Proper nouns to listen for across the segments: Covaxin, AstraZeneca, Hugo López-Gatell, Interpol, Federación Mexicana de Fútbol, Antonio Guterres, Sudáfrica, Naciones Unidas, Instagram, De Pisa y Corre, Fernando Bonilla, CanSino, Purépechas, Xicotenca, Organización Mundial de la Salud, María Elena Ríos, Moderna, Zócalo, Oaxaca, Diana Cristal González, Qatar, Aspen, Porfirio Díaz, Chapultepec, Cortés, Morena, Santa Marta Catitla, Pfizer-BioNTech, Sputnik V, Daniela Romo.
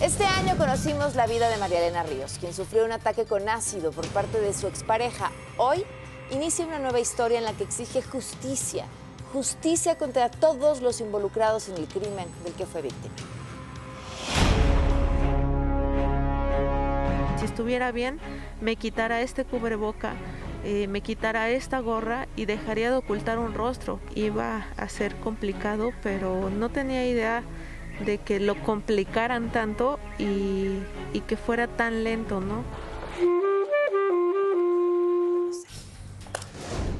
Este año conocimos la vida de María Elena Ríos, quien sufrió un ataque con ácido por parte de su expareja. Hoy inicia una nueva historia en la que exige justicia. Justicia contra todos los involucrados en el crimen del que fue víctima. Si estuviera bien, me quitara este cubreboca, me quitara esta gorra y dejaría de ocultar un rostro. Iba a ser complicado, pero no tenía idea de que lo complicaran tanto y que fuera tan lento, ¿no?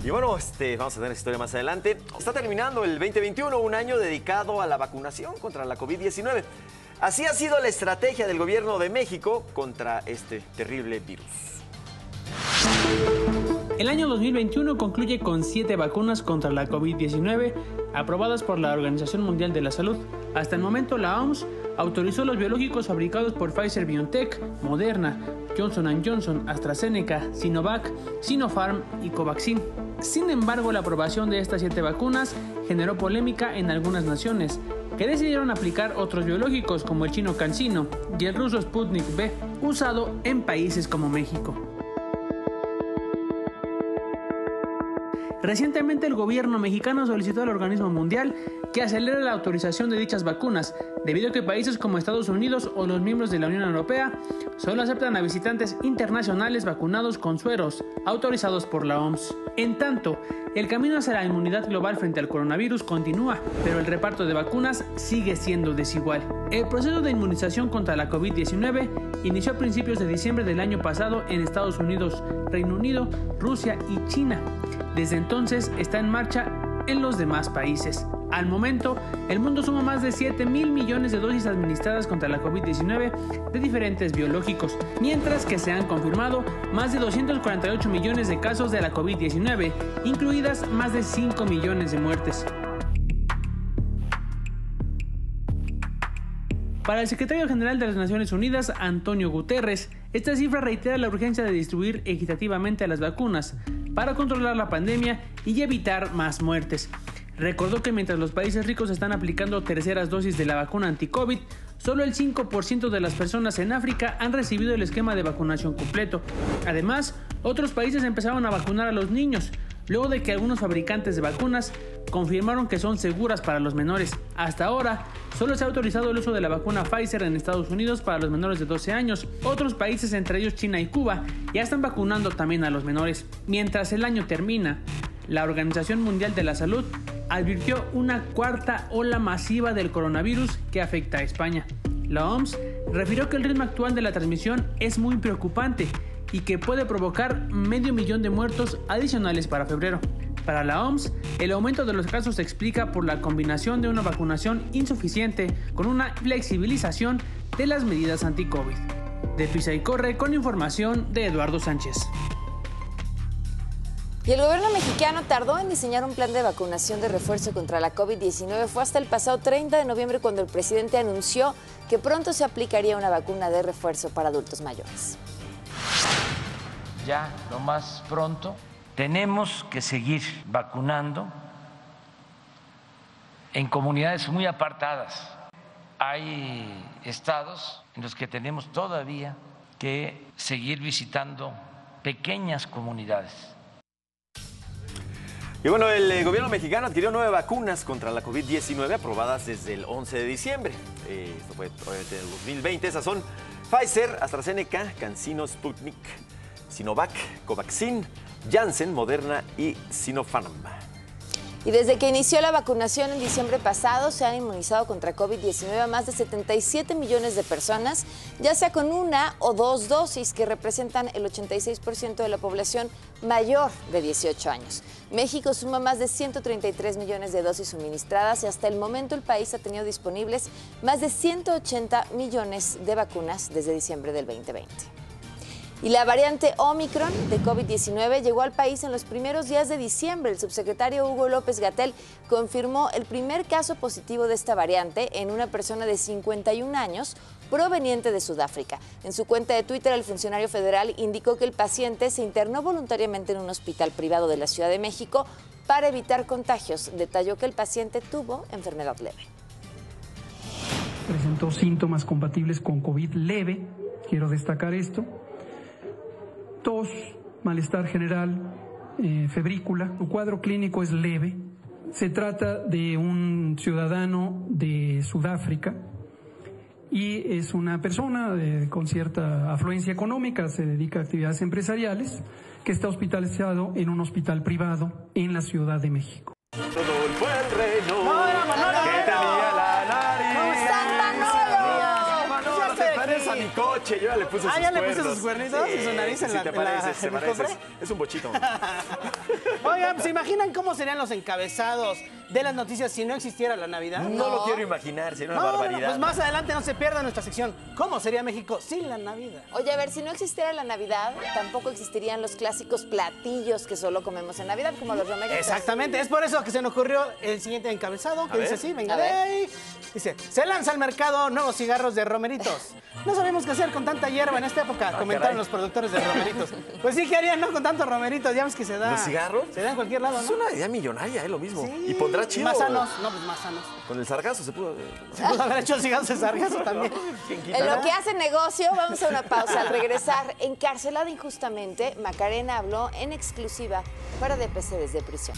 Y bueno, vamos a tener esta historia más adelante. Está terminando el 2021, un año dedicado a la vacunación contra la COVID-19. Así ha sido la estrategia del gobierno de México contra este terrible virus. El año 2021 concluye con 7 vacunas contra la COVID-19 aprobadas por la Organización Mundial de la Salud. Hasta el momento, la OMS autorizó los biológicos fabricados por Pfizer-BioNTech, Moderna, Johnson & Johnson, AstraZeneca, Sinovac, Sinopharm y Covaxin. Sin embargo, la aprobación de estas 7 vacunas generó polémica en algunas naciones, que decidieron aplicar otros biológicos como el chino CanSino y el ruso Sputnik V, usado en países como México. Recientemente el gobierno mexicano solicitó al organismo mundial que acelere la autorización de dichas vacunas, debido a que países como Estados Unidos o los miembros de la Unión Europea solo aceptan a visitantes internacionales vacunados con sueros autorizados por la OMS. En tanto, el camino hacia la inmunidad global frente al coronavirus continúa, pero el reparto de vacunas sigue siendo desigual. El proceso de inmunización contra la COVID-19 inició a principios de diciembre del año pasado en Estados Unidos, Reino Unido, Rusia y China. Desde entonces está en marcha en los demás países. Al momento, el mundo suma más de 7,000 millones de dosis administradas contra la COVID-19 de diferentes biológicos, mientras que se han confirmado más de 248 millones de casos de la COVID-19, incluidas más de 5 millones de muertes. Para el secretario general de las Naciones Unidas, Antonio Guterres, esta cifra reitera la urgencia de distribuir equitativamente las vacunas para controlar la pandemia y evitar más muertes. Recordó que mientras los países ricos están aplicando terceras dosis de la vacuna anti-COVID, solo el 5% de las personas en África han recibido el esquema de vacunación completo. Además, otros países empezaron a vacunar a los niños, luego de que algunos fabricantes de vacunas confirmaron que son seguras para los menores. Hasta ahora, solo se ha autorizado el uso de la vacuna Pfizer en Estados Unidos para los menores de 12 años. Otros países, entre ellos China y Cuba, ya están vacunando también a los menores. Mientras el año termina, la Organización Mundial de la Salud advirtió una cuarta ola masiva del coronavirus que afecta a España. La OMS refirió que el ritmo actual de la transmisión es muy preocupante y que puede provocar 500,000 de muertos adicionales para febrero. Para la OMS, el aumento de los casos se explica por la combinación de una vacunación insuficiente con una flexibilización de las medidas anti-COVID. De Pisa y Corre, con información de Eduardo Sánchez. Y el gobierno mexicano tardó en diseñar un plan de vacunación de refuerzo contra la COVID-19. Fue hasta el pasado 30 de noviembre cuando el presidente anunció que pronto se aplicaría una vacuna de refuerzo para adultos mayores. Ya lo más pronto tenemos que seguir vacunando en comunidades muy apartadas. Hay estados en los que tenemos todavía que seguir visitando pequeñas comunidades. Y bueno, el gobierno mexicano adquirió 9 vacunas contra la COVID-19 aprobadas desde el 11 de diciembre. Esto fue obviamente en el 2020. Esas son Pfizer, AstraZeneca, CanSino, Sputnik, Sinovac, Covaxin, Janssen, Moderna y Sinopharm. Y desde que inició la vacunación en diciembre pasado, se han inmunizado contra COVID-19 a más de 77 millones de personas, ya sea con una o dos dosis, que representan el 86% de la población mayor de 18 años. México suma más de 133 millones de dosis suministradas y hasta el momento el país ha tenido disponibles más de 180 millones de vacunas desde diciembre del 2020. Y la variante Omicron de COVID-19 llegó al país en los primeros días de diciembre. El subsecretario Hugo López-Gatell confirmó el primer caso positivo de esta variante en una persona de 51 años proveniente de Sudáfrica. En su cuenta de Twitter, el funcionario federal indicó que el paciente se internó voluntariamente en un hospital privado de la Ciudad de México para evitar contagios. Detalló que el paciente tuvo enfermedad leve. presentó síntomas compatibles con COVID leve, quiero destacar esto, tos, malestar general, febrícula. Su cuadro clínico es leve. Se trata de un ciudadano de Sudáfrica y es una persona con cierta afluencia económica, se dedica a actividades empresariales, que está hospitalizado en un hospital privado en la Ciudad de México. Rodolfo el Reno, que tenía la nariz. ¿Cómo están, Manolo? ¿No te parece a mi coche? Yo ya le puse sus cuernos. ¿Ah, ya le puse sus cuernitos y su nariz en la... Si te pareces, te pareces. Es un bochito. Oigan, ¿se imaginan cómo serían los encabezados de las noticias si no existiera la Navidad? No lo quiero imaginar, sería una barbaridad. Pues más adelante no se pierda nuestra sección ¿Cómo sería México sin la Navidad? Oye, a ver, si no existiera la Navidad, tampoco existirían los clásicos platillos que solo comemos en Navidad, como los romeritos. Exactamente, es por eso que se nos ocurrió el siguiente encabezado, que dice así, venga, dice, se lanza al mercado nuevos cigarros de romeritos. No sabemos qué hacer con tanta hierba en esta época, comentaron los productores de romeritos. Pues sí, ¿qué harían, no? Con tantos romeritos, ya ves que se da... ¿Los cigarros? Se da en cualquier lado, ¿no? Es una idea millonaria, es lo mismo. Sí. Y pondrá chido. Más sanos, no, pues más sanos. Con el sargazo se pudo... Se pudo haber hecho el cigarro de sargazo también. En lo que hace negocio, vamos a una pausa. Al regresar, encarcelada injustamente, Macarena habló en exclusiva para DPC desde prisión.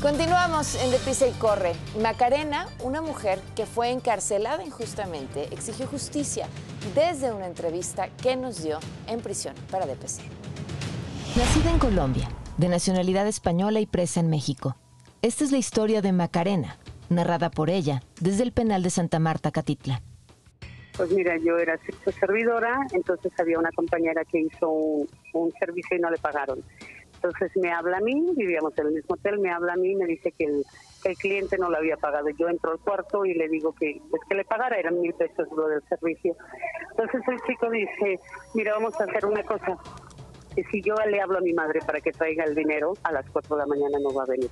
Continuamos en De Pisa y Corre. Macarena, una mujer que fue encarcelada injustamente, exigió justicia desde una entrevista que nos dio en prisión para DPC. Nacida en Colombia, de nacionalidad española y presa en México. Esta es la historia de Macarena, narrada por ella desde el penal de Santa Marta Catitla. Pues mira, yo era sexo servidora, entonces había una compañera que hizo un servicio y no le pagaron. Entonces me habla a mí, vivíamos en el mismo hotel, me habla a mí y me dice que el cliente no lo había pagado. Yo entro al cuarto y le digo que le pagara, eran 1,000 pesos lo del servicio. Entonces el chico dice, mira, vamos a hacer una cosa, que si yo le hablo a mi madre para que traiga el dinero, a las 4 de la mañana no va a venir.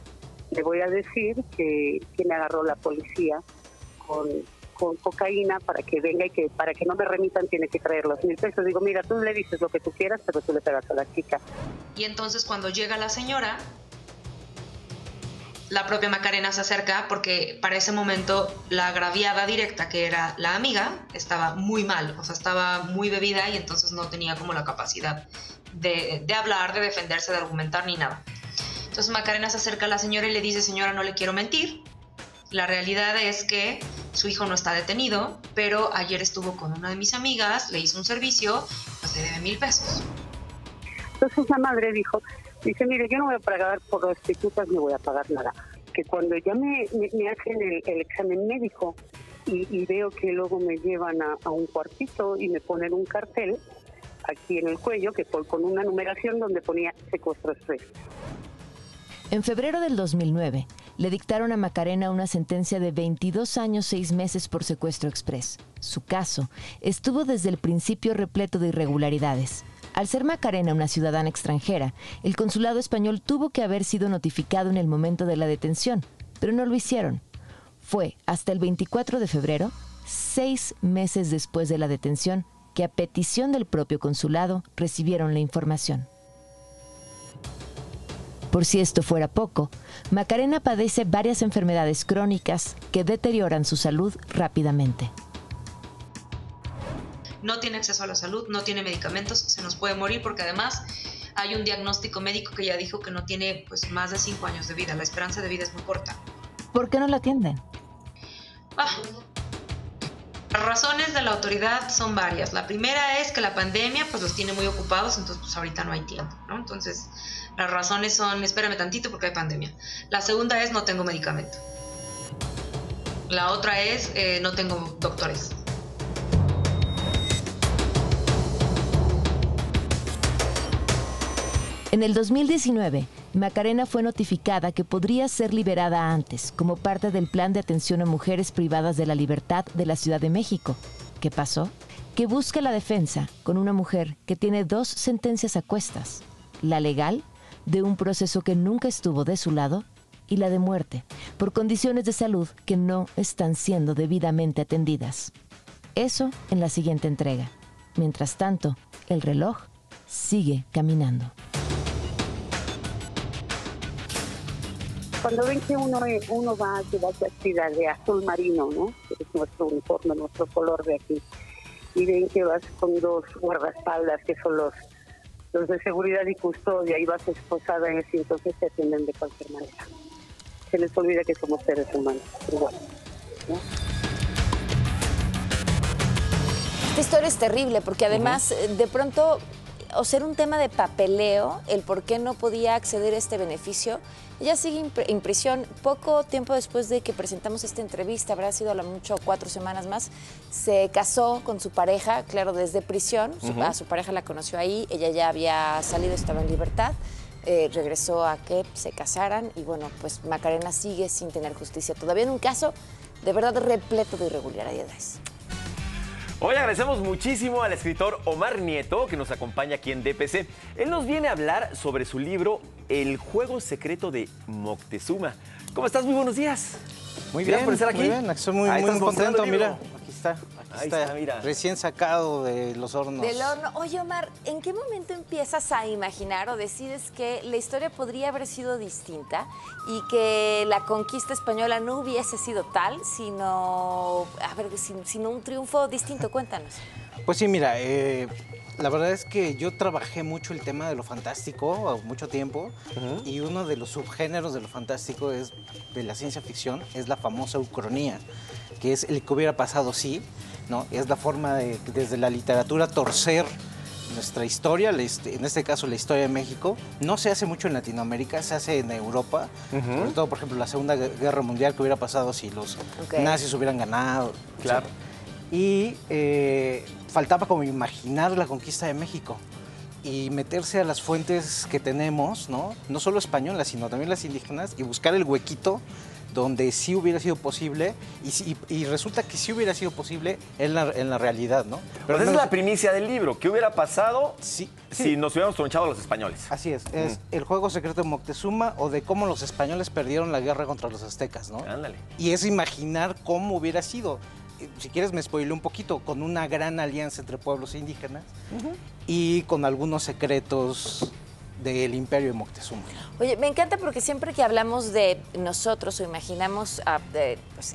Le voy a decir que me agarró la policía con cocaína para que venga y que para que no me remitan tiene que traer los 1,000 pesos. Digo, mira, tú le dices lo que tú quieras, pero tú le pegas a la chica. Y entonces cuando llega la señora, la propia Macarena se acerca porque para ese momento la agraviada directa, que era la amiga, estaba muy mal, o sea, estaba muy bebida y entonces no tenía como la capacidad de hablar, de defenderse, de argumentar ni nada. Entonces Macarena se acerca a la señora y le dice, señora, no le quiero mentir. La realidad es que su hijo no está detenido, pero ayer estuvo con una de mis amigas, le hizo un servicio, pues le debe 1,000 pesos. Entonces la madre dice, mire, yo no voy a pagar por prostitutas, no voy a pagar nada. Que cuando ya me hacen el examen médico y veo que luego me llevan a un cuartito y me ponen un cartel aquí en el cuello que con una numeración donde ponía secuestro exprés. En febrero del 2009... le dictaron a Macarena una sentencia de 22 años, 6 meses por secuestro exprés. Su caso estuvo desde el principio repleto de irregularidades. Al ser Macarena una ciudadana extranjera, el consulado español tuvo que haber sido notificado en el momento de la detención, pero no lo hicieron. Fue hasta el 24 de febrero, 6 meses después de la detención, que a petición del propio consulado recibieron la información. Por si esto fuera poco, Macarena padece varias enfermedades crónicas que deterioran su salud rápidamente. No tiene acceso a la salud, no tiene medicamentos, se nos puede morir porque además hay un diagnóstico médico que ya dijo que no tiene pues, más de 5 años de vida. La esperanza de vida es muy corta. ¿Por qué no la atienden? Las razones de la autoridad son varias. La primera es que la pandemia pues, los tiene muy ocupados, entonces pues, ahorita no hay tiempo, ¿no? Entonces... las razones son, espérame tantito porque hay pandemia. La segunda es, no tengo medicamento. La otra es, no tengo doctores. En el 2019, Macarena fue notificada que podría ser liberada antes, como parte del plan de atención a mujeres privadas de la libertad de la Ciudad de México. ¿Qué pasó? Que busca la defensa con una mujer que tiene 2 sentencias a cuestas. La legal, de un proceso que nunca estuvo de su lado, y la de muerte, por condiciones de salud que no están siendo debidamente atendidas. Eso en la siguiente entrega. Mientras tanto, el reloj sigue caminando. Cuando ven que uno va a llevarse así de azul marino, ¿no? Es nuestro uniforme, nuestro color de aquí. Y ven que vas con dos guardaespaldas, que son los de seguridad y custodia, y vas esposada en eso, entonces se atienden de cualquier manera. Se les olvida que somos seres humanos, igual, ¿no? Esta historia es terrible, porque además, de pronto, o ser un tema de papeleo, el por qué no podía acceder a este beneficio. Ella sigue en prisión. Poco tiempo después de que presentamos esta entrevista, habrá sido a lo mucho 4 semanas más, se casó con su pareja, claro, desde prisión. A su pareja la conoció ahí, ella ya había salido, estaba en libertad. Regresó a que se casaran y bueno, pues Macarena sigue sin tener justicia. Todavía en un caso de verdad repleto de irregularidades. Hoy agradecemos muchísimo al escritor Omar Nieto, que nos acompaña aquí en DPC. Él nos viene a hablar sobre su libro El juego secreto de Moctezuma. ¿Cómo estás? Muy buenos días. Muy bien. Gracias por estar aquí. Muy bien, estoy muy contento. Mira, aquí está, mira. Recién sacado de los hornos. Del horno. Oye, Omar, ¿en qué momento empiezas a imaginar o decides que la historia podría haber sido distinta y que la conquista española no hubiese sido tal, sino un triunfo distinto? Cuéntanos. Pues sí, mira, la verdad es que yo trabajé mucho el tema de lo fantástico, mucho tiempo, y uno de los subgéneros de lo fantástico es de la ciencia ficción, es la famosa ucronía, que es el que hubiera pasado sí, ¿no? Es la forma de, desde la literatura, torcer nuestra historia, en este caso la historia de México. No se hace mucho en Latinoamérica, se hace en Europa, sobre todo, por ejemplo, la Segunda Guerra Mundial, que hubiera pasado si los nazis hubieran ganado. Claro. O sea, y faltaba como imaginar la conquista de México y meterse a las fuentes que tenemos, ¿no? No solo españolas, sino también las indígenas, y buscar el huequito donde sí hubiera sido posible, y resulta que sí hubiera sido posible en la realidad, ¿no? Pero pues esa es la primicia del libro. ¿Qué hubiera pasado si nos hubiéramos tronchado a los españoles? Así es El juego secreto de Moctezuma, o de cómo los españoles perdieron la guerra contra los aztecas, ¿no? Ándale. Y es imaginar cómo hubiera sido. Si quieres me spoileo un poquito, con una gran alianza entre pueblos indígenas y con algunos secretos del imperio de Moctezuma. Oye, me encanta porque siempre que hablamos de nosotros o imaginamos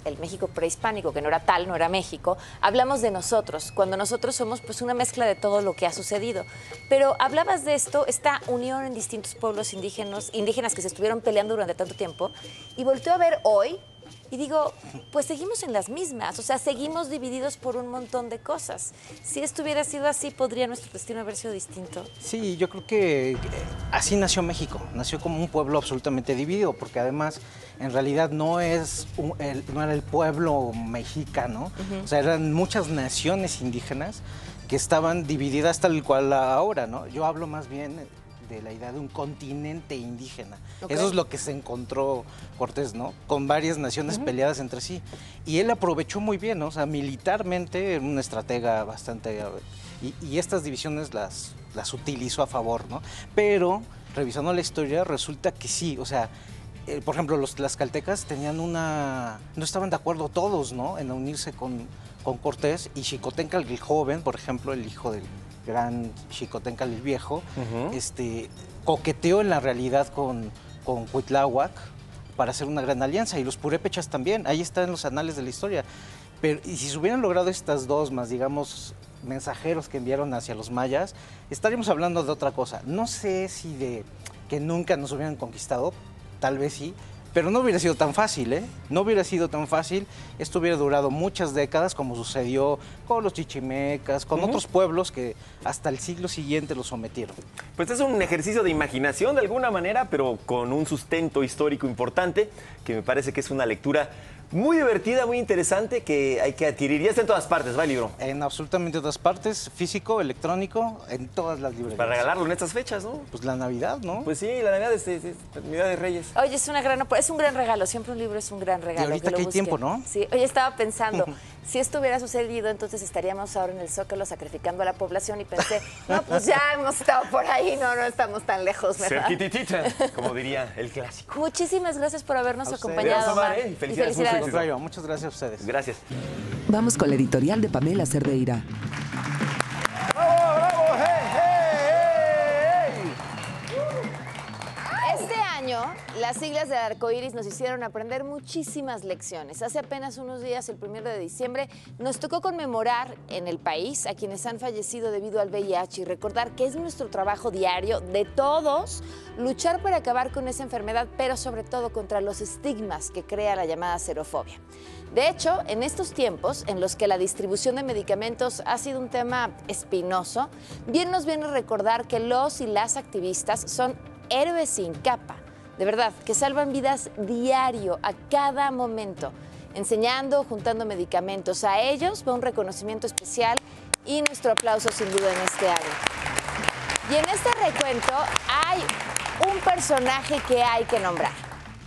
el México prehispánico, que no era tal, no era México, hablamos de nosotros, cuando nosotros somos pues una mezcla de todo lo que ha sucedido. Pero hablabas de esto, esta unión en distintos pueblos indígenas que se estuvieron peleando durante tanto tiempo, y volteo a ver hoy, y digo, pues seguimos en las mismas, o sea, seguimos divididos por un montón de cosas. Si esto hubiera sido así, ¿podría nuestro destino haber sido distinto? Sí, yo creo que así nació México, nació como un pueblo absolutamente dividido, porque además, en realidad, no era el pueblo mexicano, o sea, eran muchas naciones indígenas que estaban divididas tal cual ahora, ¿no? Yo hablo más bien de la idea de un continente indígena. Eso es lo que se encontró Cortés, ¿no? Con varias naciones peleadas entre sí. Y él aprovechó muy bien, ¿no? O sea, militarmente, un estratega bastante. Y estas divisiones las utilizó a favor, ¿no? Pero, revisando la historia, resulta que sí, o sea, por ejemplo, los tlaxcaltecas tenían no estaban de acuerdo todos, ¿no? En unirse con Cortés, y Xicotenca el joven, por ejemplo, el hijo del gran Xicotenca el Viejo, coqueteó en la realidad con Cuitlahuac para hacer una gran alianza, y los purépechas también, ahí está en los anales de la historia. Pero, y si se hubieran logrado estas dos más, digamos, mensajeros que enviaron hacia los mayas, estaríamos hablando de otra cosa. No sé si de que nunca nos hubieran conquistado, tal vez sí, pero no hubiera sido tan fácil, ¿eh? No hubiera sido tan fácil. Esto hubiera durado muchas décadas, como sucedió con los chichimecas, con otros pueblos que hasta el siglo siguiente los sometieron. Pues es un ejercicio de imaginación de alguna manera, pero con un sustento histórico importante, que me parece que es una lectura muy divertida, muy interesante, que hay que adquirir. Ya está en todas partes, ¿va el libro? En absolutamente todas partes, físico, electrónico, en todas las librerías. Pues para regalarlo en estas fechas, ¿no? Pues la Navidad, ¿no? Pues sí, la Navidad es Navidad de Reyes. Oye, es un gran regalo, siempre un libro es un gran regalo. Y ahorita que hay tiempo, ¿no? Sí, oye, estaba pensando, si esto hubiera sucedido, entonces estaríamos ahora en el Zócalo sacrificando a la población, y pensé, no, pues ya hemos estado por ahí, no estamos tan lejos, ¿verdad? Cerquititita, como diría el clásico. Muchísimas gracias por habernos acompañado, Omar. Felicidades. Muchas gracias a ustedes. Gracias. Vamos con la editorial de Pamela Cerdeira. ¡Bravo, bravo! ¡Hey, hey, hey! Este año Las siglas del arcoíris nos hicieron aprender muchísimas lecciones. Hace apenas unos días, el 1 de diciembre, nos tocó conmemorar en el país a quienes han fallecido debido al VIH y recordar que es nuestro trabajo diario de todos luchar para acabar con esa enfermedad, pero sobre todo contra los estigmas que crea la llamada xerofobia. De hecho, en estos tiempos en los que la distribución de medicamentos ha sido un tema espinoso, bien nos viene recordar que los y las activistas son héroes sin capa, de verdad, que salvan vidas diario, a cada momento, enseñando, juntando medicamentos. A ellos va un reconocimiento especial y nuestro aplauso sin duda en este año. Y en este recuento hay un personaje que hay que nombrar,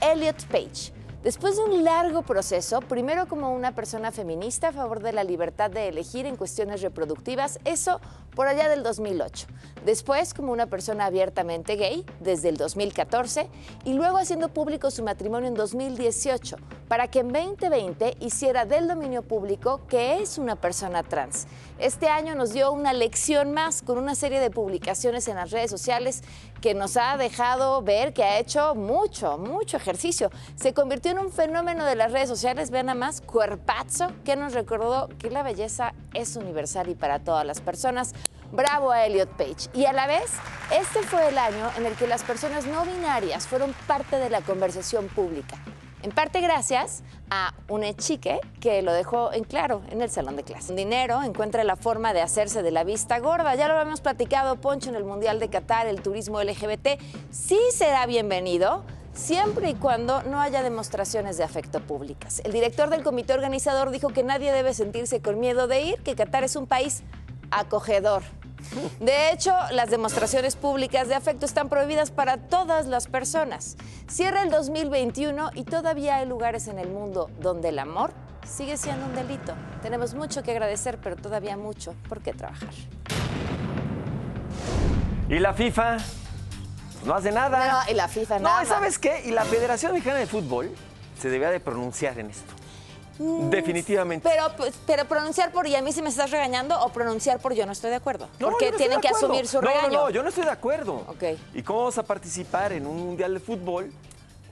Elliot Page. Después de un largo proceso, primero como una persona feminista a favor de la libertad de elegir en cuestiones reproductivas, eso por allá del 2008. Después como una persona abiertamente gay desde el 2014 y luego haciendo público su matrimonio en 2018 para que en 2020 hiciera del dominio público que es una persona trans. Este año nos dio una lección más con una serie de publicaciones en las redes sociales que nos ha dejado ver que ha hecho mucho ejercicio. Se convirtió en un fenómeno de las redes sociales, vean nada más, cuerpazo, que nos recordó que la belleza es universal y para todas las personas. Bravo a Elliot Page. Y a la vez, este fue el año en el que las personas no binarias fueron parte de la conversación pública. En parte gracias a un chique que lo dejó en claro en el salón de clase. Con dinero encuentra la forma de hacerse de la vista gorda. Ya lo habíamos platicado, Poncho, en el Mundial de Qatar, el turismo LGBT sí será bienvenido, siempre y cuando no haya demostraciones de afecto públicas. El director del comité organizador dijo que nadie debe sentirse con miedo de ir, que Qatar es un país acogedor. De hecho, las demostraciones públicas de afecto están prohibidas para todas las personas. Cierra el 2021 y todavía hay lugares en el mundo donde el amor sigue siendo un delito. Tenemos mucho que agradecer, pero todavía mucho por qué trabajar. ¿Y la FIFA? No hace nada. No, y la FIFA nada. No, ¿sabes qué? Y la Federación Mexicana de Fútbol se debía de pronunciar en esto. Definitivamente. Pero pronunciar por "y a mí si me estás regañando" o pronunciar por "yo no estoy de acuerdo". No, porque no tienen que asumir su regaño. No, yo no estoy de acuerdo. Okay. ¿Y cómo vamos a participar en un mundial de fútbol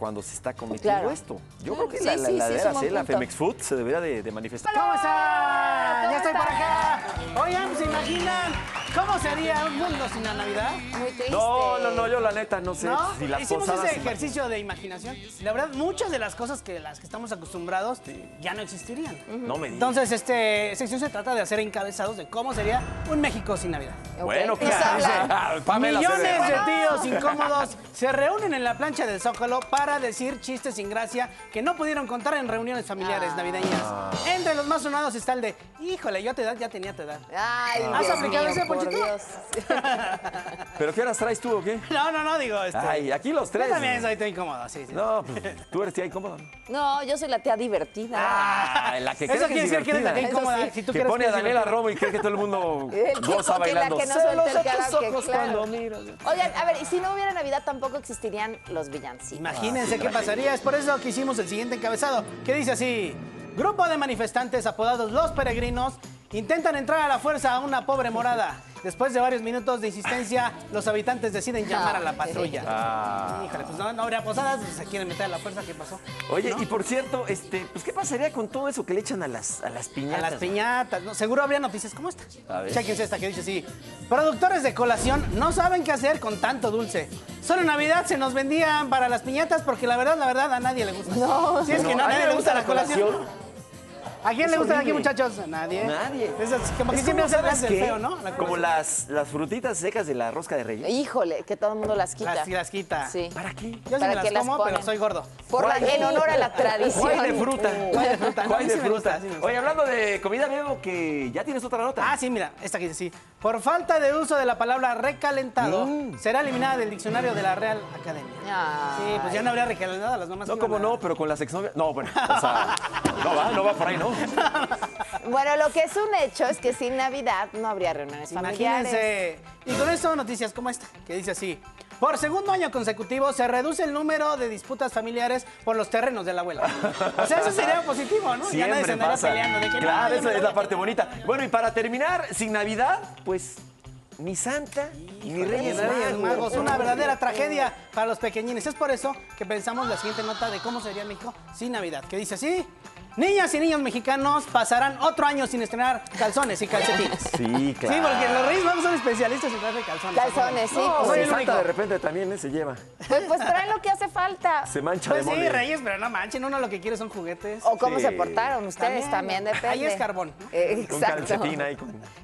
cuando se está cometiendo esto? Yo creo que la Femex Food se debería de manifestar. ¿Cómo están? Ya estoy por acá. Oigan, ¿se imaginan cómo sería un mundo sin la Navidad? Muy triste. No, yo la neta no sé si las cosas. Hicimos ese ejercicio de imaginación. La verdad, muchas de las cosas que las que estamos acostumbrados ya no existirían. No me digas. Entonces, sección se trata de hacer encabezados de cómo sería un México sin Navidad. Bueno, claro. Millones de tíos incómodos se reúnen en la plancha del Zócalo para decir chistes sin gracia que no pudieron contar en reuniones familiares navideñas. Entre los más sonados está el de "híjole, yo a tu edad ya tenía tu edad". Ay, ¿has aplicado ese, Ponchito? ¿Pero qué horas traes tú o qué? No, digo esto. Ay, aquí los tres. Yo también soy tía incómoda, sí. No, pues, tú eres tía incómoda. No, yo soy la tía divertida. Ah, la que crees que es divertida. Eso quiere decir que eres la tía incómoda. Sí. Si tú que pone a Daniela Romo y cree que todo el mundo goza bailando. Que no se los otros ojos cuando miro. Oigan, a ver, y si no hubiera Navidad tampoco existirían los villancicos. Imagínense qué pasaría. Es por eso que hicimos el siguiente encabezado, que dice así: grupo de manifestantes apodados Los Peregrinos intentan entrar a la fuerza a una pobre morada. Después de varios minutos de insistencia, los habitantes deciden llamar a la patrulla. Híjole, pues no habría posadas, se quieren meter a la fuerza, ¿qué pasó? Oye, y por cierto, pues ¿qué pasaría con todo eso que le echan a las piñatas? A las piñatas, ¿no? Seguro habría noticias como esta. Chequense esta que dice así: productores de colación no saben qué hacer con tanto dulce. Solo en Navidad se nos vendían para las piñatas porque la verdad, a nadie le gusta. Si es que a nadie le gusta la colación. ¿A quién le gustan aquí, muchachos? A nadie. Nadie. Como que siempre se hace el feo, ¿no? Como las frutitas secas de la rosca de Reyes. Híjole, que todo el mundo las quita. Las quita. Sí. ¿Para qué? Yo sí me las como, pero soy gordo. En honor a la tradición. Guay de fruta. Guay de fruta. Oye, hablando de comida, veo que ya tienes otra nota. Ah, sí, mira, esta que dice así: por falta de uso de la palabra recalentado, será eliminada del diccionario de la Real Academia. Sí, pues ya no habría recalentado a las mamás. No, como no, pero con las exnovias. No, bueno, o sea, no va por ahí, ¿no? Bueno, lo que es un hecho es que sin Navidad no habría reuniones familiares. Imagínense. Y con eso, noticias como esta, que dice así: por segundo año consecutivo se reduce el número de disputas familiares por los terrenos de la abuela. O sea, eso sería positivo, ¿no? Siempre ya nadie se andará peleando. Claro, esa es la parte bonita. Bueno, y para terminar, sin Navidad, pues ni Santa, ni Reyes Magos. Una verdadera tragedia para los pequeñines. Es por eso que pensamos la siguiente nota de cómo sería México sin Navidad, que dice así: niñas y niños mexicanos pasarán otro año sin estrenar calzones y calcetines. Sí, claro. Sí, porque los Reyes Magos son especialistas en traer calzones. Calzones, sí. No, pues Santa de repente también se lleva. Pues traen lo que hace falta. Se mancha pues de mole. Sí, Reyes, pero no manchen. Uno lo que quiere son juguetes. O cómo se portaron ustedes también, depende. Ahí es carbón. Exacto. Con calcetín ahí.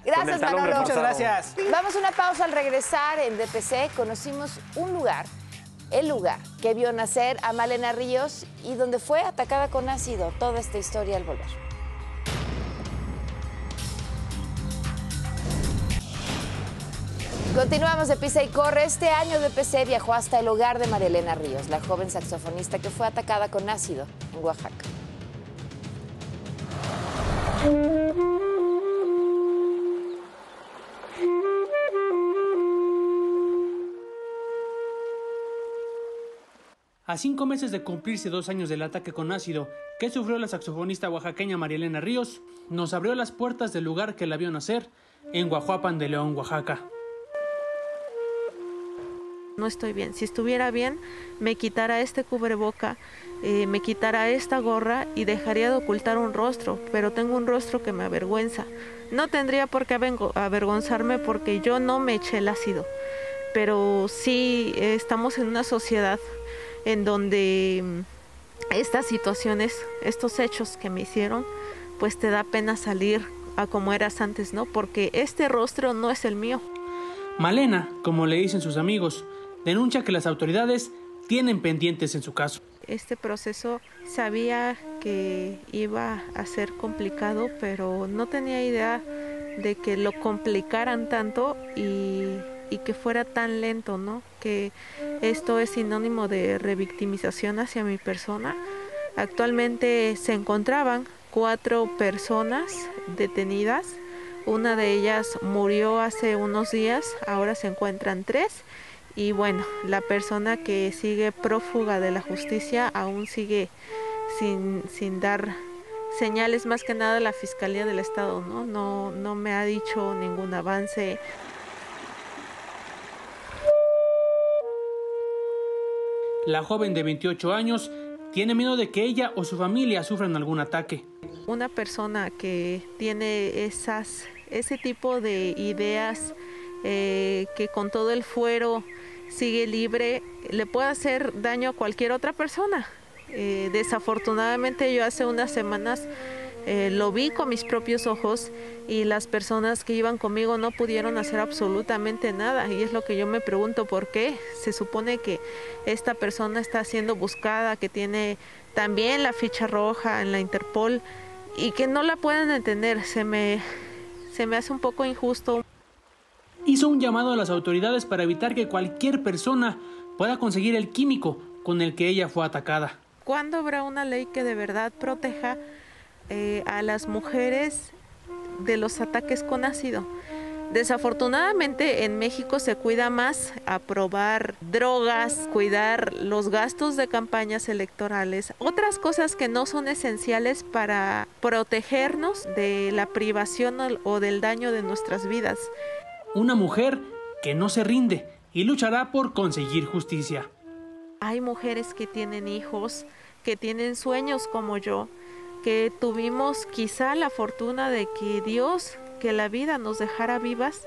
Gracias, con Manolo. Muchas gracias. Vamos a una pausa. Al regresar en DPC conocimos un lugar, el lugar que vio nacer a María Elena Ríos y donde fue atacada con ácido. Toda esta historia al volver. Continuamos de Pisa y Corre. Este año DPC viajó hasta el hogar de María Elena Ríos, la joven saxofonista que fue atacada con ácido en Oaxaca. A 5 meses de cumplirse 2 años del ataque con ácido que sufrió la saxofonista oaxaqueña María Elena Ríos, nos abrió las puertas del lugar que la vio nacer, en Guajuapan de León, Oaxaca. No estoy bien. Si estuviera bien, me quitara este cubreboca, me quitara esta gorra y dejaría de ocultar un rostro, pero tengo un rostro que me avergüenza. No tendría por qué avergonzarme porque yo no me eché el ácido, pero sí estamos en una sociedad en donde estas situaciones, estos hechos que me hicieron, pues te da pena salir a como eras antes, ¿no? Porque este rostro no es el mío. Malena, como le dicen sus amigos, denuncia que las autoridades tienen pendientes en su caso. Este proceso sabía que iba a ser complicado, pero no tenía idea de que lo complicaran tanto y que fuera tan lento, ¿no? Que esto es sinónimo de revictimización hacia mi persona. Actualmente se encontraban 4 personas detenidas. Una de ellas murió hace unos días, ahora se encuentran 3. Y bueno, la persona que sigue prófuga de la justicia aún sigue sin dar señales, más que nada la Fiscalía del Estado, ¿no? No me ha dicho ningún avance. La joven de 28 años tiene miedo de que ella o su familia sufran algún ataque. Una persona que tiene ese tipo de ideas, que con todo el fuero sigue libre, le puede hacer daño a cualquier otra persona. Desafortunadamente yo hace unas semanas lo vi con mis propios ojos y las personas que iban conmigo no pudieron hacer absolutamente nada, y es lo que yo me pregunto, ¿por qué? Se supone que esta persona está siendo buscada, que tiene también la ficha roja en la Interpol, y que no la pueden detener. Se me hace un poco injusto. Hizo un llamado a las autoridades para evitar que cualquier persona pueda conseguir el químico con el que ella fue atacada. ¿Cuándo habrá una ley que de verdad proteja a las mujeres de los ataques con ácido? Desafortunadamente en México se cuida más aprobar drogas, cuidar los gastos de campañas electorales, otras cosas que no son esenciales para protegernos de la privación o del daño de nuestras vidas. Una mujer que no se rinde y luchará por conseguir justicia. Hay mujeres que tienen hijos, que tienen sueños como yo, que tuvimos quizá la fortuna de que Dios, que la vida nos dejara vivas.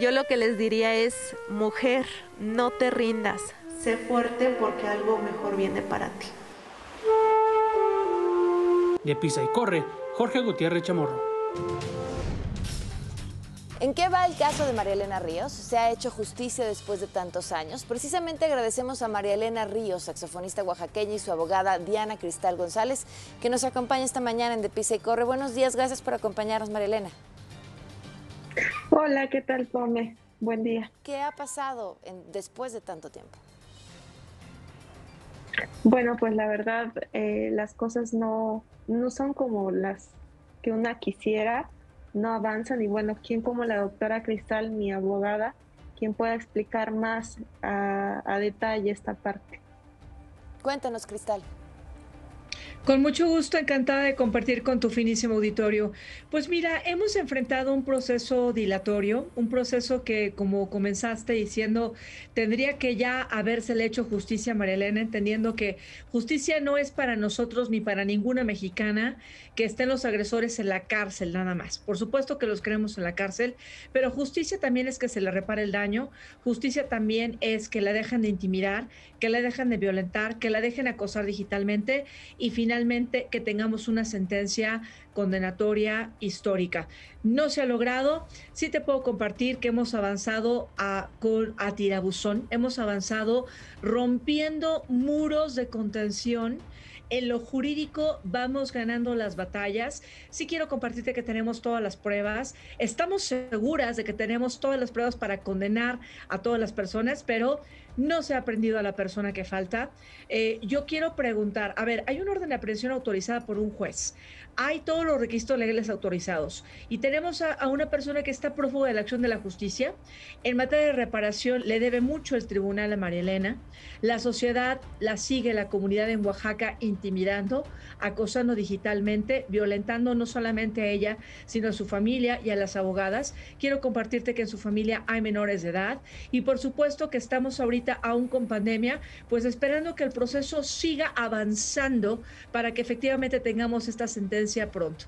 Yo lo que les diría es: mujer, no te rindas, sé fuerte porque algo mejor viene para ti. De Pisa y Corre, Jorge Gutiérrez Chamorro. ¿En qué va el caso de María Elena Ríos? ¿Se ha hecho justicia después de tantos años? Precisamente agradecemos a María Elena Ríos, saxofonista oaxaqueña, y su abogada Diana Cristal González, que nos acompaña esta mañana en De Pisa y Corre. Buenos días, gracias por acompañarnos, María Elena. Hola, ¿qué tal, Pome? Buen día. ¿Qué ha pasado después de tanto tiempo? Bueno, pues la verdad, las cosas no son como las que una quisiera. No avanzan, y bueno, ¿quién como la doctora Cristal, mi abogada, quien pueda explicar más a detalle esta parte? Cuéntanos, Cristal. Con mucho gusto, encantada de compartir con tu finísimo auditorio. Pues mira, hemos enfrentado un proceso dilatorio, un proceso que, como comenzaste diciendo, tendría que ya habérsele hecho justicia a María Elena, entendiendo que justicia no es para nosotros ni para ninguna mexicana que estén los agresores en la cárcel nada más. Por supuesto que los queremos en la cárcel, pero justicia también es que se le repare el daño, justicia también es que la dejan de intimidar, que la dejan de violentar, que la dejen acosar digitalmente y finalmente que tengamos una sentencia condenatoria histórica. No se ha logrado. Sí te puedo compartir que hemos avanzado a tirabuzón, hemos avanzado rompiendo muros de contención. En lo jurídico vamos ganando las batallas. Sí quiero compartirte que tenemos todas las pruebas. Estamos seguras de que tenemos todas las pruebas para condenar a todas las personas, pero no se ha aprendido a la persona que falta. Yo quiero preguntar, a ver, hay una orden de aprehensión autorizada por un juez. Hay todos los requisitos legales autorizados. Y tenemos a una persona que está prófuga de la acción de la justicia. En materia de reparación le debe mucho el tribunal a María Elena. La sociedad la sigue, la comunidad en Oaxaca, intimidando, acosando digitalmente, violentando no solamente a ella, sino a su familia y a las abogadas. Quiero compartirte que en su familia hay menores de edad. Y por supuesto que estamos ahorita aún con pandemia, pues esperando que el proceso siga avanzando para que efectivamente tengamos esta sentencia pronto.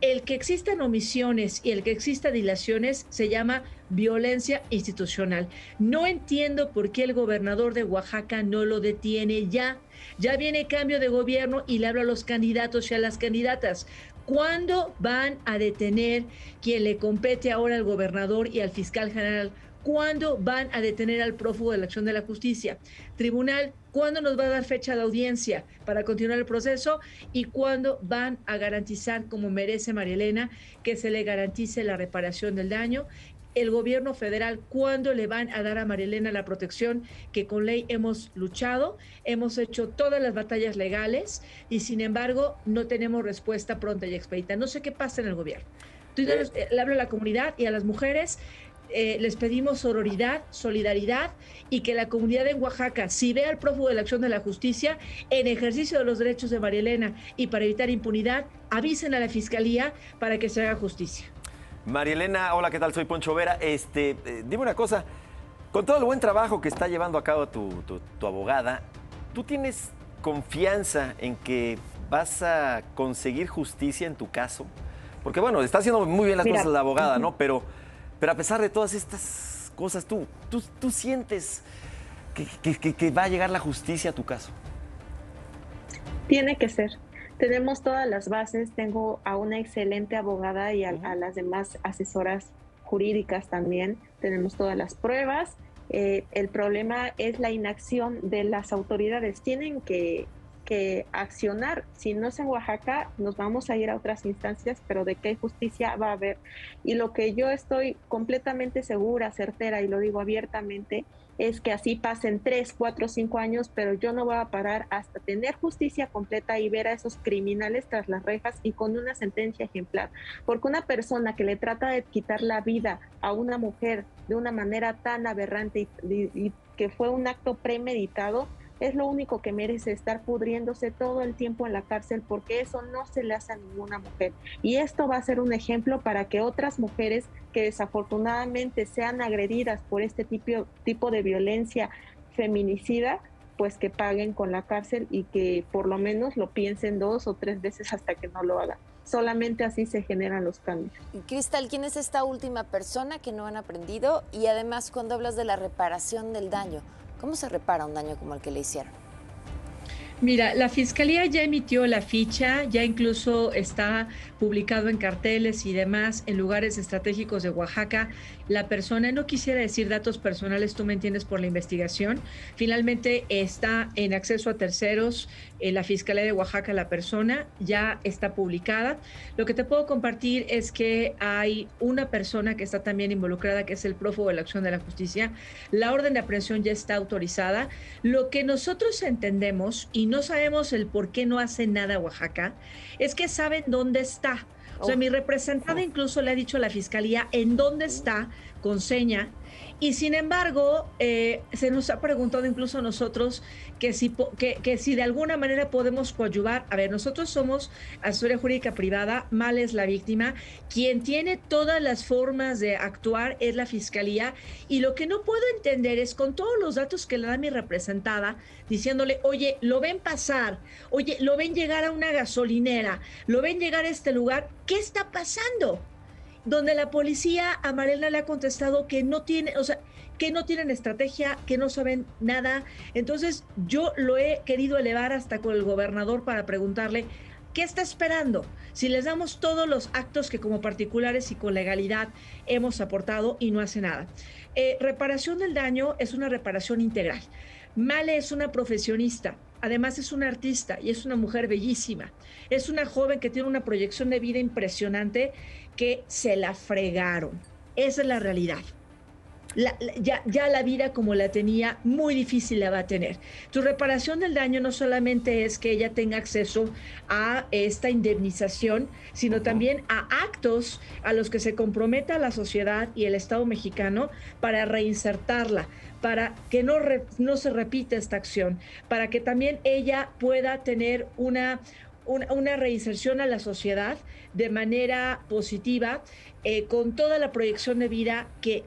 El que existan omisiones y el que existan dilaciones se llama violencia institucional. No entiendo por qué el gobernador de Oaxaca no lo detiene ya. Ya viene cambio de gobierno y le habla a los candidatos y a las candidatas. ¿Cuándo van a detener quien le compete ahora al gobernador y al fiscal general? ¿Cuándo van a detener al prófugo de la acción de la justicia? Tribunal, ¿cuándo nos va a dar fecha de audiencia para continuar el proceso? ¿Y cuándo van a garantizar, como merece María Elena, que se le garantice la reparación del daño? El gobierno federal, ¿cuándo le van a dar a María Elena la protección que con ley hemos luchado? Hemos hecho todas las batallas legales y, sin embargo, no tenemos respuesta pronta y expedita. No sé qué pasa en el gobierno. Entonces, le hablo a la comunidad y a las mujeres. Les pedimos sororidad, solidaridad y que la comunidad en Oaxaca, si ve al prófugo de la acción de la justicia en ejercicio de los derechos de María Elena y para evitar impunidad, avisen a la Fiscalía para que se haga justicia. María Elena, hola, ¿qué tal? Soy Poncho Vera. Dime una cosa, con todo el buen trabajo que está llevando a cabo tu abogada, ¿tú tienes confianza en que vas a conseguir justicia en tu caso? Porque bueno, está haciendo muy bien las cosas la abogada, ¿no? Pero a pesar de todas estas cosas, ¿tú sientes que va a llegar la justicia a tu caso? Tiene que ser. Tenemos todas las bases. Tengo a una excelente abogada y a las demás asesoras jurídicas también. Tenemos todas las pruebas. El problema es la inacción de las autoridades. Tienen que accionar. Si no es en Oaxaca, nos vamos a ir a otras instancias, pero de qué justicia va a haber. Y lo que yo estoy completamente segura, certera, y lo digo abiertamente, es que así pasen 3, 4, 5 años, pero yo no voy a parar hasta tener justicia completa y ver a esos criminales tras las rejas y con una sentencia ejemplar. Porque una persona que le trata de quitar la vida a una mujer de una manera tan aberrante y que fue un acto premeditado, es lo único que merece, estar pudriéndose todo el tiempo en la cárcel, porque eso no se le hace a ninguna mujer. Y esto va a ser un ejemplo para que otras mujeres que desafortunadamente sean agredidas por este tipo de violencia feminicida, pues que paguen con la cárcel y que por lo menos lo piensen 2 o 3 veces hasta que no lo hagan. Solamente así se generan los cambios. Cristal, ¿quién es esta última persona que no han aprendido? Y además, cuando hablas de la reparación del daño, ¿cómo se repara un daño como el que le hicieron? Mira, la Fiscalía ya emitió la ficha, ya incluso está publicado en carteles y demás en lugares estratégicos de Oaxaca. La persona, no quisiera decir datos personales, tú me entiendes, por la investigación. Finalmente está en acceso a terceros, en la Fiscalía de Oaxaca la persona ya está publicada. Lo que te puedo compartir es que hay una persona que está también involucrada, que es el prófugo de la acción de la justicia. La orden de aprehensión ya está autorizada. Lo que nosotros entendemos, y no sabemos el por qué no hace nada Oaxaca, es que saben dónde está. O sea, mi representada incluso le ha dicho a la Fiscalía en dónde está, con seña, Y sin embargo, se nos ha preguntado incluso a nosotros que si de alguna manera podemos coadyuvar. A ver, nosotros somos asesoría jurídica privada, mal es la víctima. Quien tiene todas las formas de actuar es la fiscalía. Y lo que no puedo entender es, con todos los datos que le da mi representada, diciéndole, oye, lo ven pasar, oye, lo ven llegar a una gasolinera, lo ven llegar a este lugar, ¿qué está pasando? Donde la policía a María le ha contestado que no tiene, o sea, que no tienen estrategia, que no saben nada. Entonces, yo lo he querido elevar hasta con el gobernador para preguntarle qué está esperando. Si les damos todos los actos que como particulares y con legalidad hemos aportado y no hace nada. Reparación del daño es una reparación integral. Male es una profesionista, además es una artista y es una mujer bellísima. Es una joven que tiene una proyección de vida impresionante que se la fregaron. Esa es la realidad. Ya la vida como la tenía, muy difícil la va a tener. Tu reparación del daño no solamente es que ella tenga acceso a esta indemnización, sino también a actos a los que se comprometa la sociedad y el Estado mexicano para reinsertarla, para que no se repita esta acción, para que también ella pueda tener una reinserción a la sociedad de manera positiva, con toda la proyección de vida que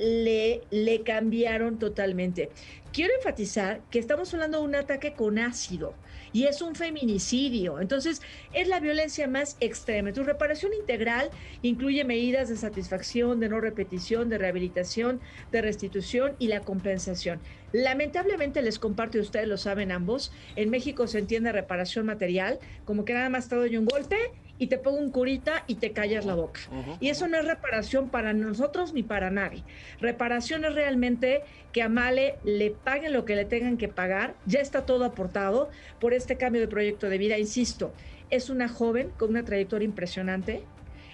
le cambiaron totalmente. Quiero enfatizar que estamos hablando de un ataque con ácido y es un feminicidio. Entonces, es la violencia más extrema. Tu reparación integral incluye medidas de satisfacción, de no repetición, de rehabilitación, de restitución y la compensación. Lamentablemente, les comparto, y ustedes lo saben ambos, en México se entiende reparación material como que nada más te doy un golpe y te pongo un curita y te callas la boca. Y eso no es reparación para nosotros ni para nadie. Reparación es realmente que a Male le paguen lo que le tengan que pagar. Ya está todo aportado por este cambio de proyecto de vida. Insisto, es una joven con una trayectoria impresionante,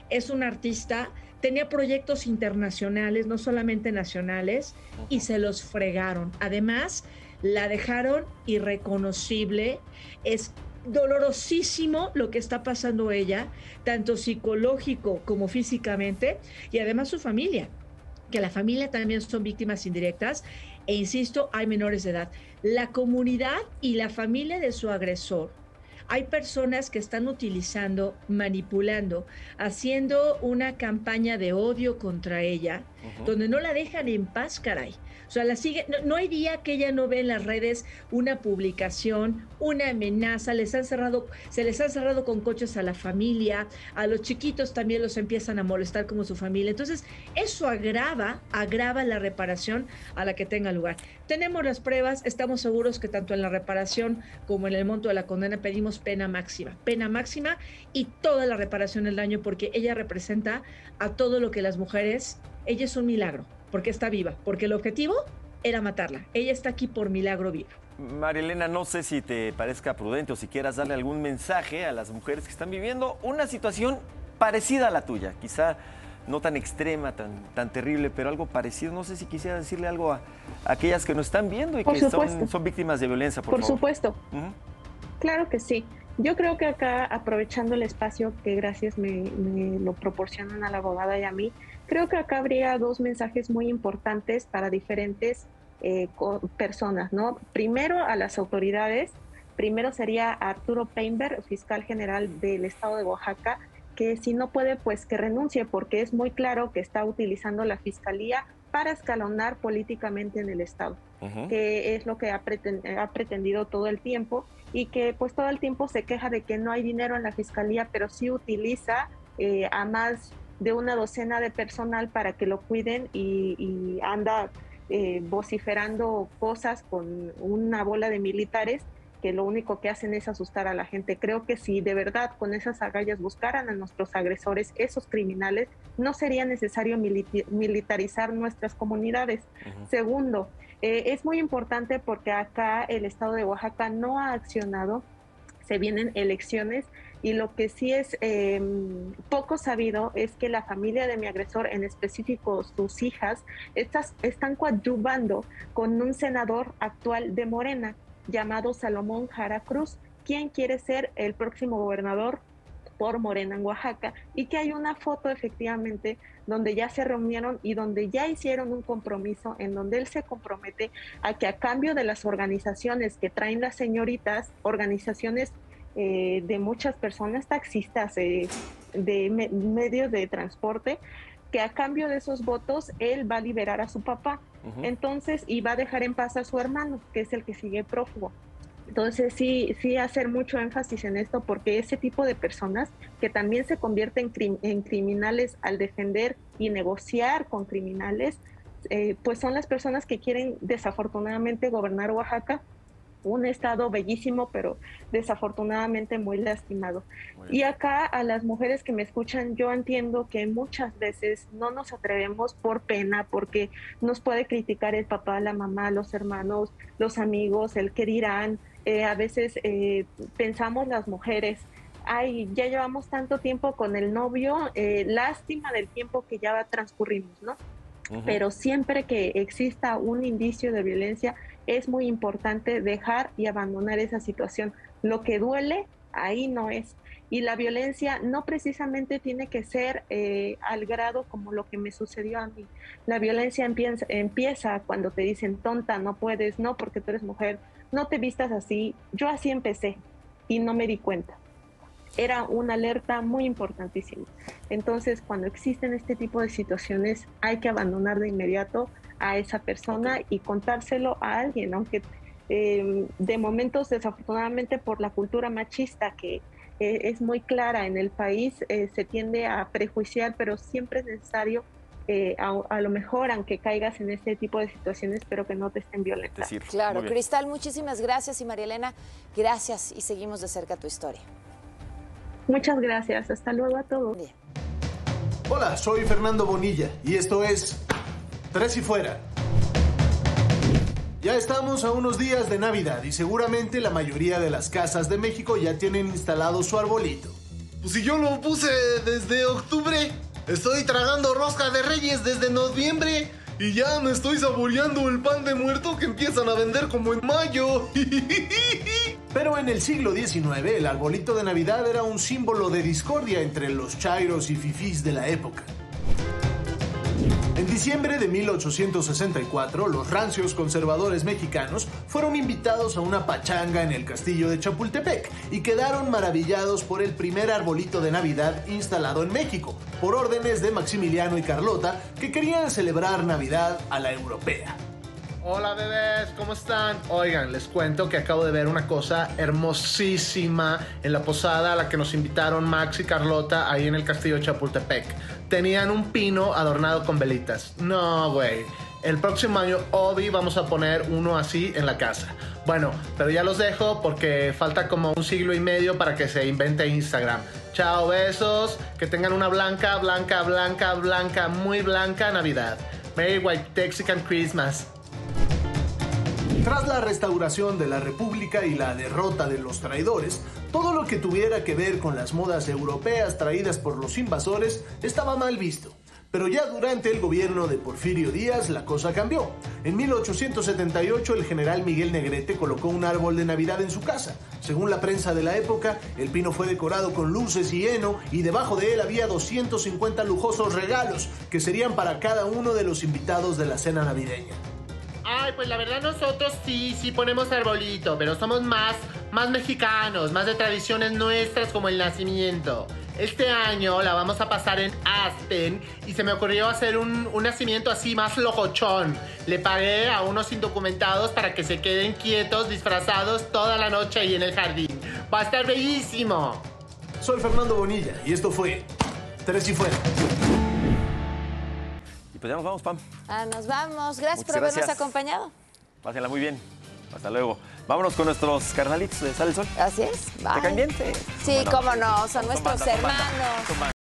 es una artista, tenía proyectos internacionales, no solamente nacionales, y se los fregaron. Además, la dejaron irreconocible. Es dolorosísimo lo que está pasando ella, tanto psicológico como físicamente, y además su familia, que la familia también son víctimas indirectas, e insisto, hay menores de edad. La comunidad y la familia de su agresor, hay personas que están utilizando, manipulando, haciendo una campaña de odio contra ella, donde no la dejan en paz, caray. O sea, la sigue, no hay día que ella no ve en las redes una publicación, una amenaza. Se les han cerrado con coches a la familia, a los chiquitos también los empiezan a molestar como su familia. Entonces, eso agrava la reparación a la que tenga lugar. Tenemos las pruebas, estamos seguros que tanto en la reparación como en el monto de la condena pedimos pena máxima y toda la reparación del daño, porque ella representa a todo lo que las mujeres, ella es un milagro. Porque está viva, porque el objetivo era matarla. Ella está aquí por milagro viva. María Elena, no sé si te parezca prudente o si quieras darle algún mensaje a las mujeres que están viviendo una situación parecida a la tuya. Quizá no tan extrema, tan terrible, pero algo parecido. No sé si quisiera decirle algo a aquellas que nos están viendo y que son víctimas de violencia, por favor. Por supuesto. Claro que sí. Yo creo que acá, aprovechando el espacio que gracias me lo proporcionan a la abogada y a mí, creo que acá habría dos mensajes muy importantes para diferentes personas, ¿no? Primero, a las autoridades. Primero sería a Arturo Painberg, fiscal general del estado de Oaxaca, que si no puede, pues que renuncie, porque es muy claro que está utilizando la fiscalía para escalonar políticamente en el estado, que es lo que ha pretendido todo el tiempo, y que pues todo el tiempo se queja de que no hay dinero en la fiscalía, pero sí utiliza a más de una docena de personal para que lo cuiden y anda vociferando cosas con una bola de militares que lo único que hacen es asustar a la gente. Creo que si de verdad con esas agallas buscaran a nuestros agresores, esos criminales, no sería necesario militarizar nuestras comunidades. Segundo, es muy importante porque acá el estado de Oaxaca no ha accionado, se vienen elecciones, y lo que sí es poco sabido es que la familia de mi agresor, en específico sus hijas, están coadyuvando con un senador actual de Morena, llamado Salomón Jara Cruz, quien quiere ser el próximo gobernador por Morena en Oaxaca, y que hay una foto efectivamente donde ya se reunieron y donde ya hicieron un compromiso en donde él se compromete a que a cambio de las organizaciones que traen las señoritas, organizaciones de muchas personas, taxistas, de medios de transporte, que a cambio de esos votos él va a liberar a su papá, entonces, y va a dejar en paz a su hermano, que es el que sigue prófugo. Entonces sí hacer mucho énfasis en esto, porque ese tipo de personas que también se convierten en criminales al defender y negociar con criminales, pues son las personas que quieren desafortunadamente gobernar Oaxaca, un estado bellísimo, pero desafortunadamente muy lastimado. Y acá a las mujeres que me escuchan, yo entiendo que muchas veces no nos atrevemos por pena, porque nos puede criticar el papá, la mamá, los hermanos, los amigos, el qué dirán. A veces pensamos las mujeres, ay, ya llevamos tanto tiempo con el novio, lástima del tiempo que ya transcurrimos, ¿no? Pero siempre que exista un indicio de violencia, es muy importante dejar y abandonar esa situación. Lo que duele, ahí no es. Y la violencia no precisamente tiene que ser al grado como lo que me sucedió a mí. La violencia empieza cuando te dicen tonta, no puedes, no porque tú eres mujer, no te vistas así. Yo así empecé y no me di cuenta. Era una alerta muy importantísima. Entonces, cuando existen este tipo de situaciones, hay que abandonar de inmediato a esa persona y contárselo a alguien, aunque de momentos, desafortunadamente, por la cultura machista que es muy clara en el país, se tiende a prejuiciar, pero siempre es necesario, a lo mejor, aunque caigas en este tipo de situaciones, pero que no te estén violentando. Claro, Cristal, muchísimas gracias, y María Elena, gracias, y seguimos de cerca tu historia. Muchas gracias, hasta luego a todos. Bien. Hola, soy Fernando Bonilla y esto es Tres y Fuera. Ya estamos a unos días de Navidad y seguramente la mayoría de las casas de México ya tienen instalado su arbolito. Pues si yo lo puse desde octubre, estoy tragando rosca de Reyes desde noviembre y ya me estoy saboreando el pan de muerto que empiezan a vender como en mayo. Pero en el siglo XIX, el arbolito de Navidad era un símbolo de discordia entre los chairos y fifís de la época. En diciembre de 1864, los rancios conservadores mexicanos fueron invitados a una pachanga en el castillo de Chapultepec y quedaron maravillados por el primer arbolito de Navidad instalado en México, por órdenes de Maximiliano y Carlota, que querían celebrar Navidad a la europea. Hola bebés, ¿cómo están? Oigan, les cuento que acabo de ver una cosa hermosísima en la posada a la que nos invitaron Max y Carlota ahí en el castillo de Chapultepec. Tenían un pino adornado con velitas. No, güey. El próximo año, obvio, vamos a poner uno así en la casa. Bueno, pero ya los dejo porque falta como 1.5 siglos para que se invente Instagram. Chao, besos. Que tengan una blanca, blanca, blanca, blanca, muy blanca Navidad. Merry White Texican Christmas. Tras la restauración de la República y la derrota de los traidores, todo lo que tuviera que ver con las modas europeas traídas por los invasores estaba mal visto. Pero ya durante el gobierno de Porfirio Díaz la cosa cambió. En 1878 el general Miguel Negrete colocó un árbol de Navidad en su casa. Según la prensa de la época, el pino fue decorado con luces y heno y debajo de él había 250 lujosos regalos que serían para cada uno de los invitados de la cena navideña. Ay, pues la verdad nosotros sí ponemos arbolito, pero somos más mexicanos, más de tradiciones nuestras como el nacimiento. Este año la vamos a pasar en Aspen y se me ocurrió hacer un nacimiento así más locochón. Le pagué a unos indocumentados para que se queden quietos, disfrazados toda la noche ahí en el jardín. ¡Va a estar bellísimo! Soy Fernando Bonilla y esto fue Tres y Fuera. Pues ya nos vamos, Pam. Nos vamos. Gracias por habernos acompañado. Pásenla muy bien. Hasta luego. Vámonos con nuestros carnalitos de Sal el Sol. Así es. ¿Te caen bien? Sí, cómo no. Son nuestros hermanos.